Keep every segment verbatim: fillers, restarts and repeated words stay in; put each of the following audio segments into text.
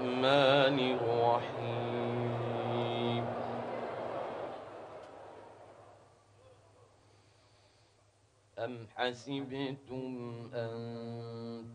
الرحمن الرحيم أم حسبتم أن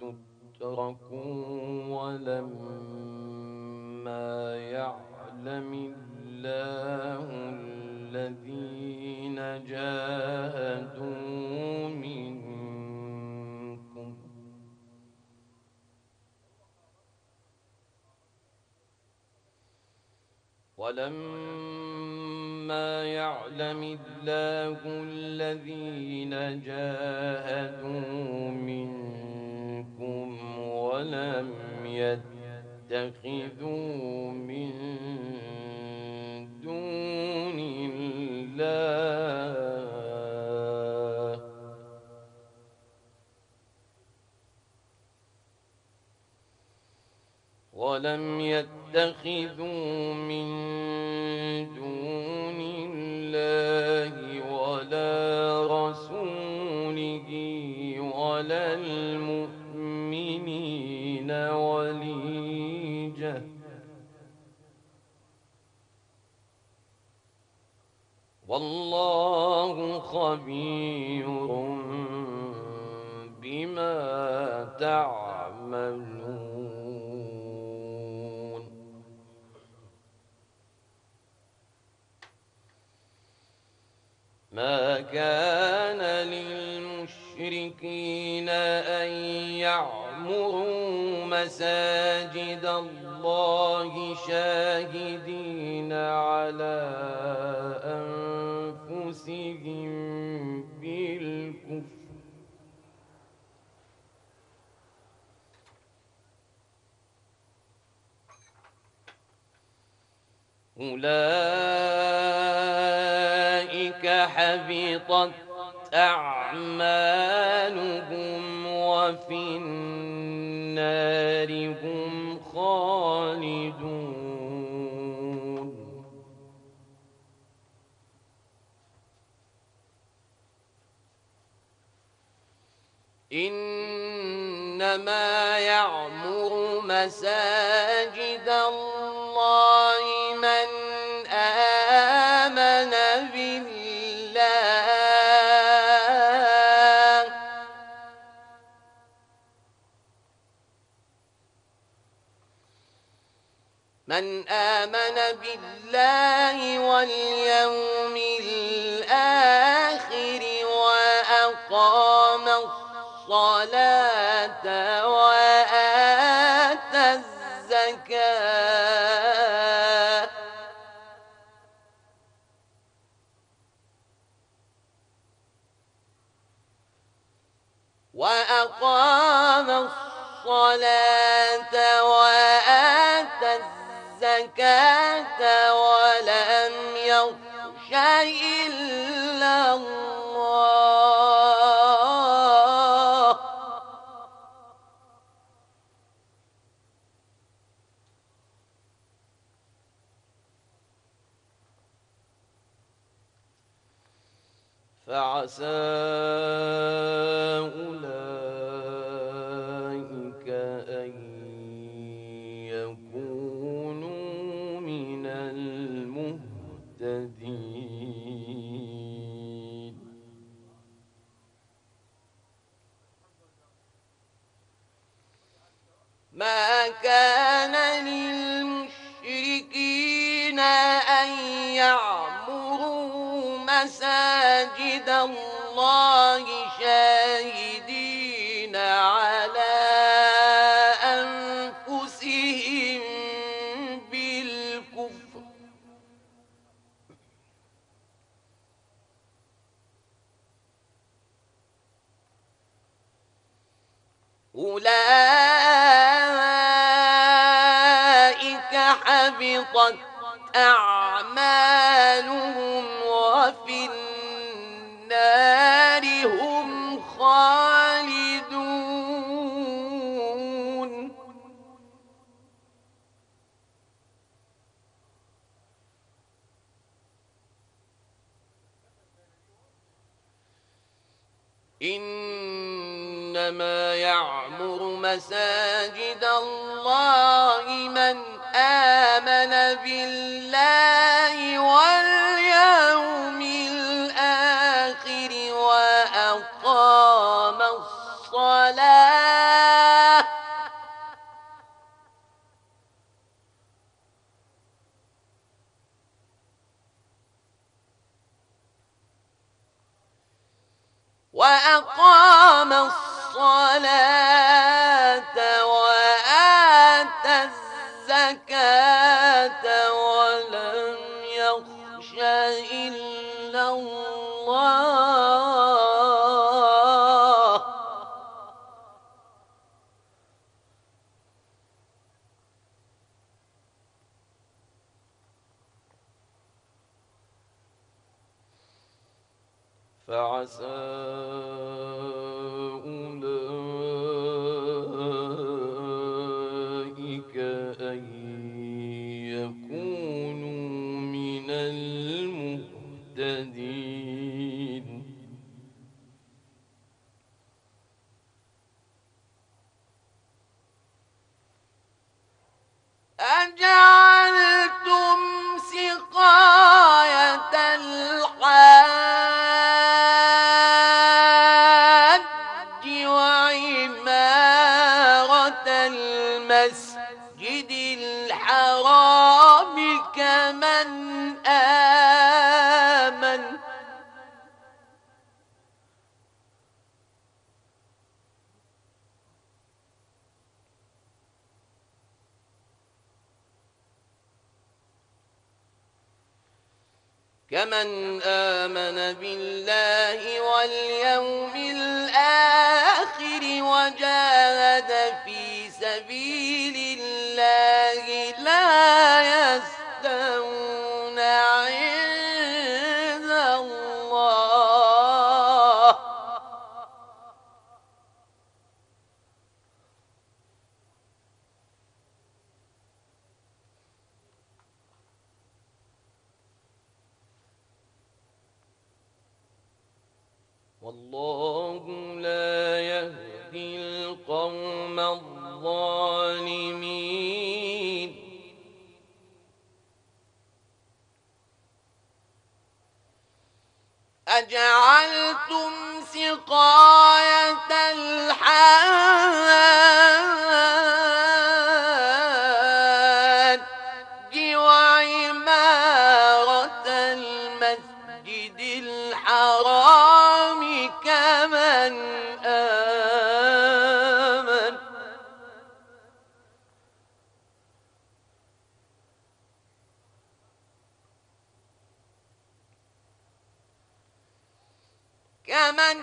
تتركوا ولما يعلم الله الذين جاهدوا منكم ولما يعلم الله الذين جاهدوا منكم ولم يتخذوا من دون الله ولم يتخذوا من دون الله ولا رسوله ولا المؤمنين وليجة والله خبير بما تعملون ما كان للمشركين أن يعمروا مساجد الله شاهدين على أنفسهم بالكفر أولئك حبطت أعمالهم وفي النار هم خالدون إنما يعمر مساجد الله من آمن بالله من آمن بالله واليوم الآخر وأقام الصلاة الصلاة وآتى الزكاة وأقام الصلاة وآتى الزكاة ولم يخش إلا الله فعسى أولئك أن يكونوا من المهتدين ما كان للمشركين أن يعمروا مساجد الله شاهدين على أنفسهم بالكفر أولئك حبطت أعمالهم وفي النار هم خالدون إن إنما يعمر مساجد الله من آمن بالله واليوم الآخر وأقام الصلاة وأقام الصلاة وآتى الزكاة ولم يخش إلا الله فعسى كمن آمن بالله واليوم الآخر وجاهد في سبيل الله لا يستوون عند الله والله لا يهدي القوم الظالمين أجعلتم سقاية الحاج وعمارة المسجد الحرام كمن آمن كمن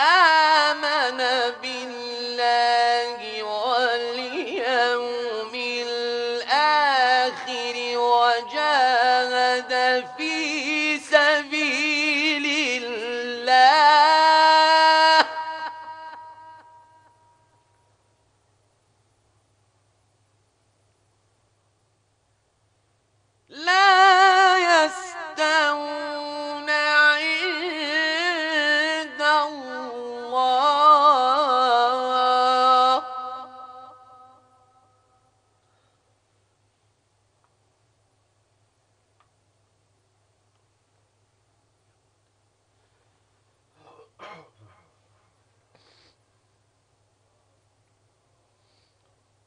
آمن بالله واليوم الآخر وجاهد في سبيل الله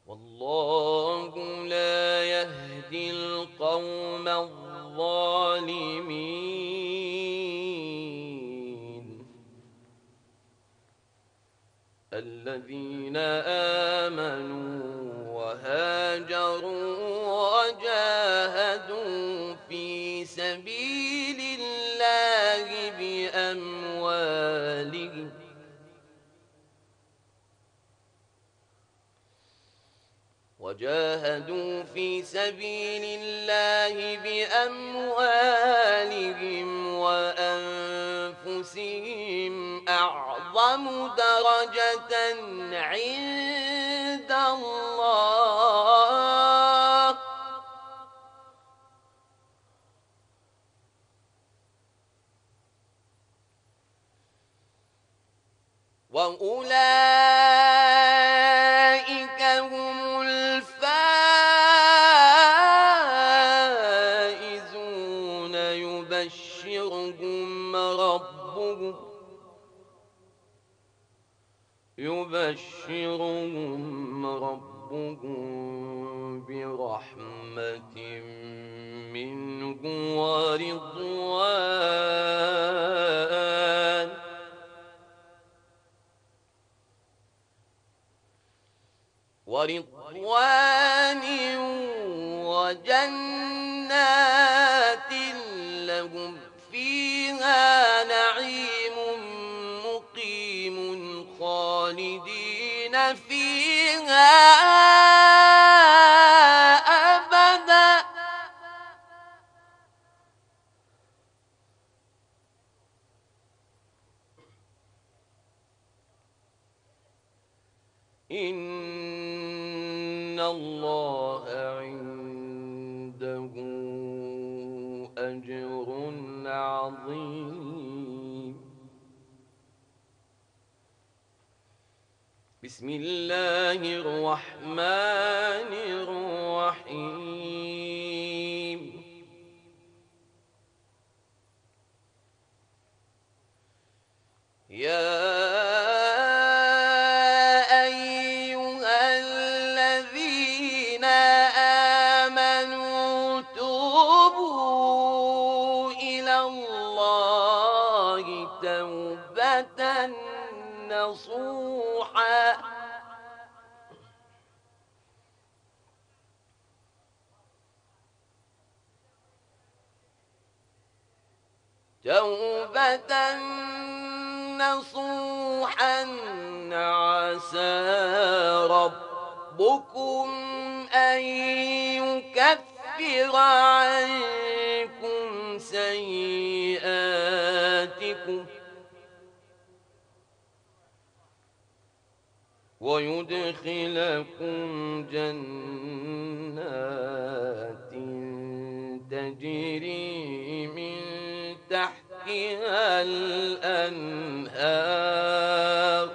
والله لا يهدي القوم الظالمين الذين آمنوا وهاجروا وجاهدوا في سبيل الله بأموالهم وجاهدوا في سبيل الله بأموالهم وأنفسهم أعظم درجة عند الله وأولئك يبشرهم ربهم برحمة منه ورضوان ورضوان وجنات لهم فيها نعيم مقيم خالدين فيها أبدا إن الله عنده أجر عظيم. بسم الله الرحمن الرحيم. يا نصوحا توبة نصوحا عسى ربكم أن يكفر عنكم سيئاتكم ويدخلكم جنات تجري من تحتها الأنهار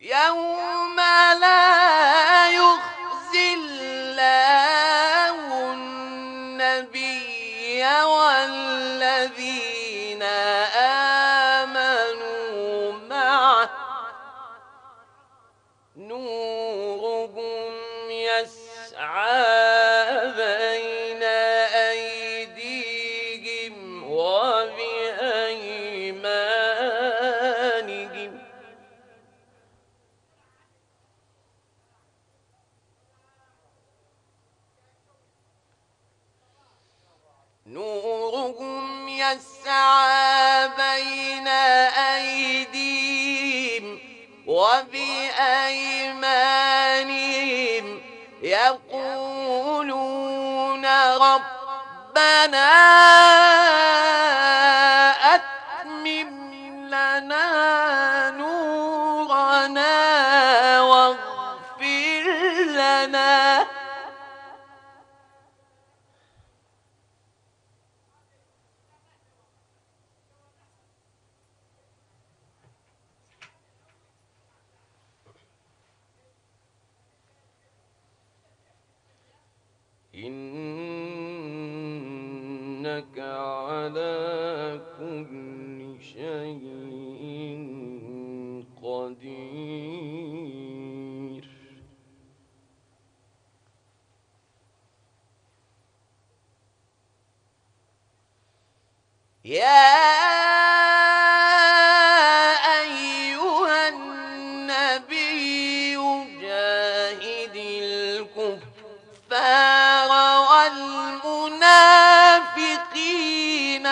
يوم لا يخزي الله النبي والذين آمنوا معه نورهم يسعى بين أيديهم وبأيمانهم نورهم يسعى بين أيديهم وبأيمانهم يقولون ربنا أتمم لنا نورنا واغفر لنا إنك على كل شيء قدير. يا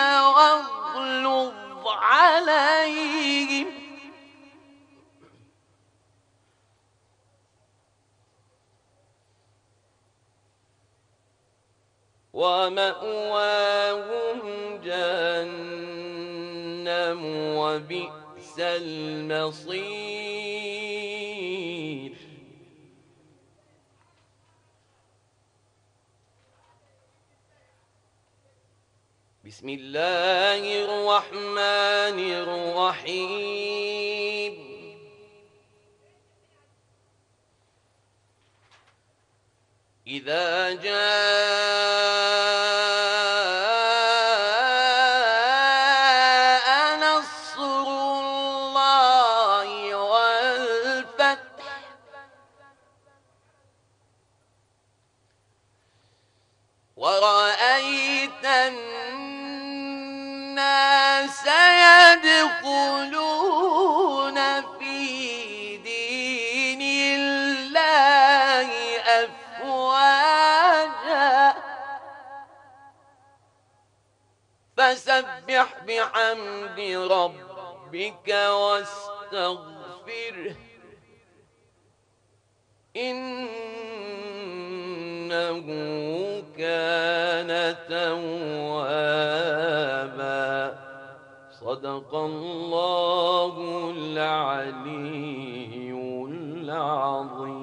واغلظ عليهم ومأواهم جهنم وبئس المصير. بسم الله الرحمن الرحيم. إذا جاء يدخلون في دين الله أفواجا فسبح بحمد ربك واستغفره إنه كان توابا صدق الله العلي العظيم.